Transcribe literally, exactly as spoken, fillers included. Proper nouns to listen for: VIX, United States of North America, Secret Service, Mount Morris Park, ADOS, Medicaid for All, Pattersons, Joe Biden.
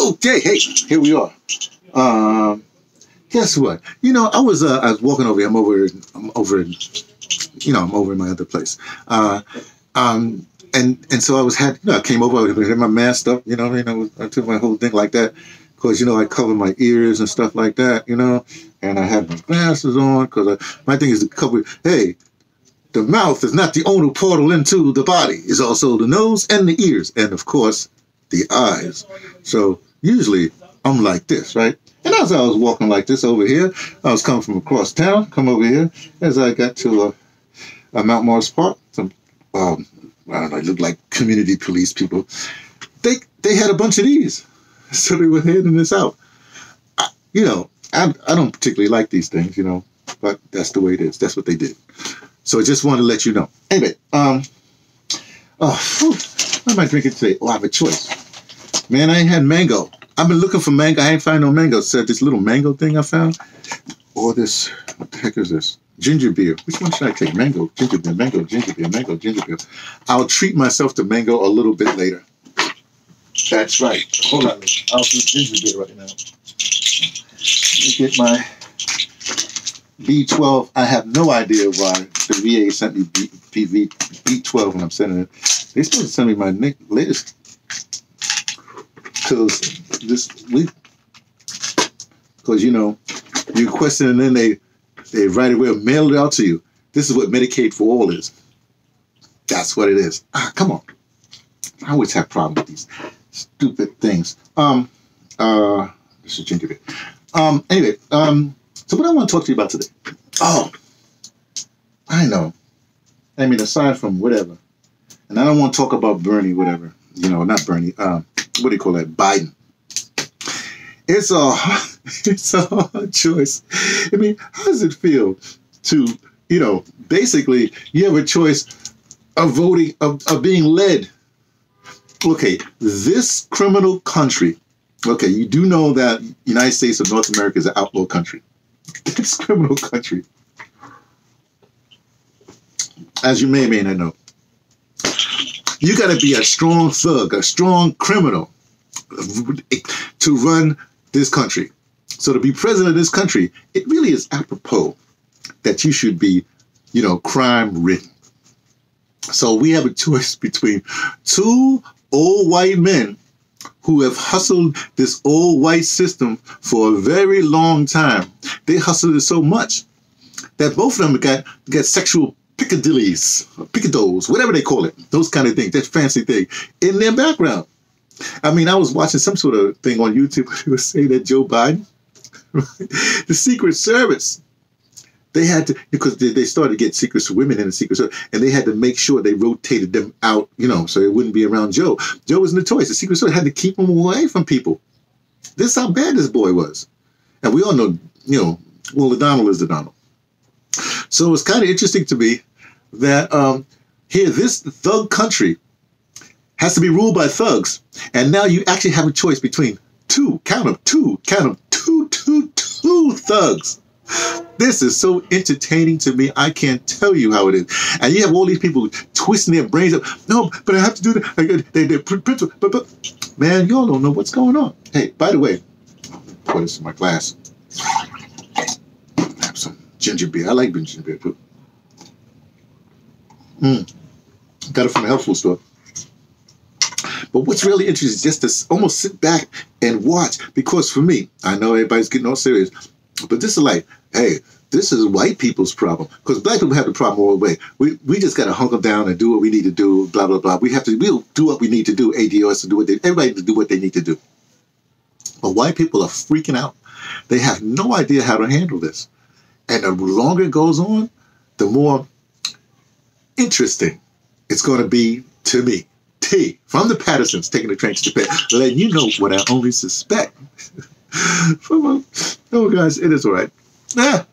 Okay, hey, here we are. Um, guess what? You know, I was uh, I was walking over here. I'm over, I'm over, you know, I'm over in my other place. Uh, um, and and so I was had, you know, I came over, I had my mask up, you know, you know, I took my whole thing like that, because you know I cover my ears and stuff like that, you know, and I had my glasses on because my thing is to cover. Hey, the mouth is not the only portal into the body; it's also the nose and the ears, and of course the eyes. So usually I'm like this, right? And as I was walking like this over here, I was coming from across town, come over here. As I got to uh, Mount Morris Park, some, um, I don't know, it looked like community police people. They they had a bunch of these. So they were handing this out. I, you know, I, I don't particularly like these things, you know, but that's the way it is. That's what they did. So I just wanted to let you know. Anyway, um, oh, whew, what am I drinking today? Oh, I have a choice. Man, I ain't had mango. I've been looking for mango. I ain't find no mango. So this little mango thing I found, or this, what the heck is this? Ginger beer. Which one should I take? Mango, ginger beer, mango, ginger beer, mango, ginger beer. I'll treat myself to mango a little bit later. That's right. Hold on. I'll do ginger beer right now. Let me get my B twelve. I have no idea why the V A sent me B twelve when I'm sending it. They're supposed to send me my latest. Because this week, because you know, you request it and then they, they right away mailed it out to you. This is what Medicaid for All is. That's what it is. Ah, come on. I always have problems with these stupid things. Um, uh, this is ginger beer. Um, anyway, um, so what I want to talk to you about today. Oh, I know. I mean, aside from whatever, and I don't want to talk about Bernie, whatever. You know, not Bernie. Um. What do you call that? Biden. It's a, it's a hard choice. I mean, how does it feel to, you know, basically you have a choice of voting, of, of being led. Okay, this criminal country, okay, you do know that the United States of North America is an outlaw country. This criminal country, as you may or may not know, you got to be a strong thug, a strong criminal to run this country. So to be president of this country, it really is apropos that you should be, you know, crime ridden. So we have a choice between two old white men who have hustled this old white system for a very long time. They hustled it so much that both of them got, got sexual Piccadillies, picadillos, whatever they call it, those kind of things, that fancy thing, in their background. I mean, I was watching some sort of thing on YouTube where they would say that Joe Biden, right, the Secret Service, they had to, because they started to get secret women in the Secret Service, and they had to make sure they rotated them out, you know, so it wouldn't be around Joe. Joe was notorious. The Secret Service had to keep him away from people. This is how bad this boy was. And we all know, you know, well, the Donald is the Donald. So it's kind of interesting to me that um, here, this thug country has to be ruled by thugs. And now you actually have a choice between two, count them, two, count them, two, two, two thugs. This is so entertaining to me. I can't tell you how it is. And you have all these people twisting their brains up. No, but I have to do that. They, they, but, but, man, y'all don't know what's going on. Hey, by the way, put this in my glass. Have some ginger beer. I like ginger beer, too. Mm. Got it from a health food store. But what's really interesting is just to almost sit back and watch, because for me, I know everybody's getting all serious, but this is like, hey, this is white people's problem, because black people have the problem all the way. We, we just got to hunker down and do what we need to do, blah, blah, blah. We have to we'll do what we need to do, A D O S to do what they, everybody to do what they need to do. But white people are freaking out. They have no idea how to handle this. And the longer it goes on, the more interesting it's going to be to me. T from the Pattersons, taking the train to Japan, letting you know what I only suspect. Oh guys, it is all right. Ah,